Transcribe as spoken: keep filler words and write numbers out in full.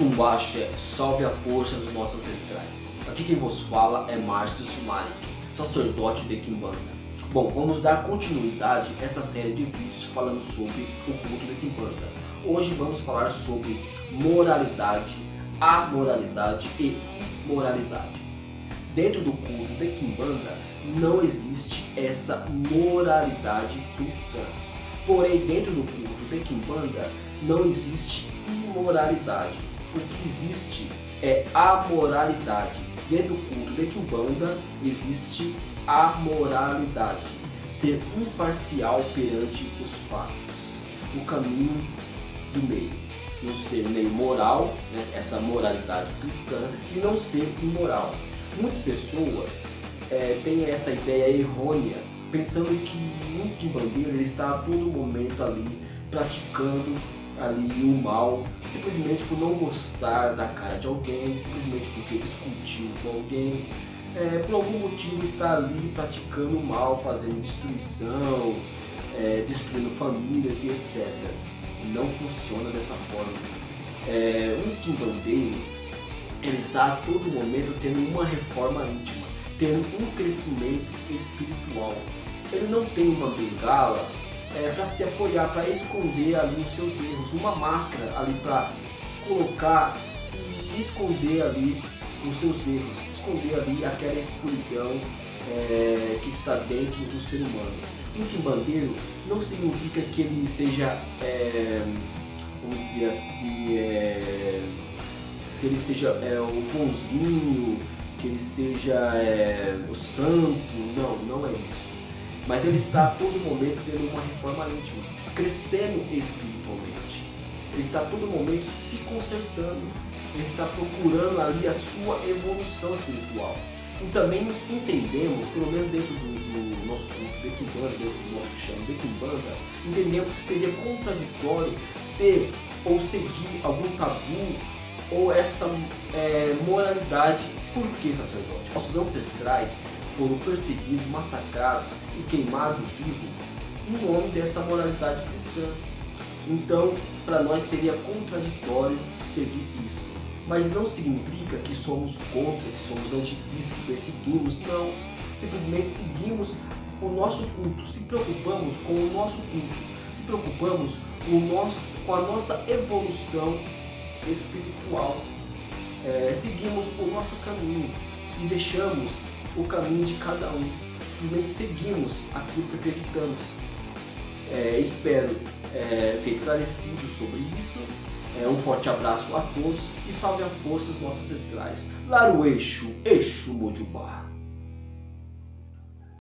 Motumbashi, salve a força dos nossos ancestrais. Aqui quem vos fala é Marcius Malik, sacerdote de Kimbanda. Bom, vamos dar continuidade a essa série de vídeos falando sobre o culto de Kimbanda. Hoje vamos falar sobre moralidade, amoralidade e imoralidade. Dentro do culto de Kimbanda não existe essa moralidade cristã. Porém, dentro do culto de Kimbanda não existe imoralidade. O que existe é amoralidade. Dentro do culto de Kimbanda existe amoralidade. Ser imparcial perante os fatos. O caminho do meio. Não ser nem moral, né, essa moralidade cristã, e não ser imoral. Muitas pessoas é, têm essa ideia errônea, pensando que um quimbandeiro ele está a todo momento ali praticando ali o mal, simplesmente por não gostar da cara de alguém, simplesmente porque discutiu com alguém, é, por algum motivo está ali praticando o mal, fazendo destruição, é, destruindo famílias e etcétera. Não funciona dessa forma. É, um quimbandeiro ele está a todo momento tendo uma reforma íntima, tendo um crescimento espiritual. Ele não tem uma bengala é, para se apoiar, para esconder ali os seus erros, uma máscara ali para colocar e esconder ali os seus erros, esconder ali aquela escuridão é, que está dentro do ser humano. Um quimbandeiro não significa que ele seja, é, vamos dizer assim, é, se ele seja é, o bonzinho, que ele seja é, o santo, não, não é isso. Mas ele está a todo momento tendo uma reforma íntima, crescendo espiritualmente. Ele está a todo momento se consertando, ele está procurando ali a sua evolução espiritual. E também entendemos, pelo menos dentro do, do nosso culto de Kimbanda, dentro do nosso chão de Kimbanda, entendemos que seria contraditório ter ou seguir algum tabu ou essa é, moralidade. Por que sacerdote? Nossos ancestrais foram perseguidos, massacrados e queimados vivos em nome dessa moralidade cristã. Então, para nós seria contraditório seguir isso. Mas não significa que somos contra, que somos anticristo, que perseguimos, não. Simplesmente seguimos o nosso culto, se preocupamos com o nosso culto, se preocupamos com, o nosso, com a nossa evolução espiritual. É, seguimos o nosso caminho e deixamos o caminho de cada um. Simplesmente seguimos aquilo que acreditamos. É, espero é, ter esclarecido sobre isso. É, um forte abraço a todos e salve a força dos nossos ancestrais. Lá no eixo, eixo Motumbashi.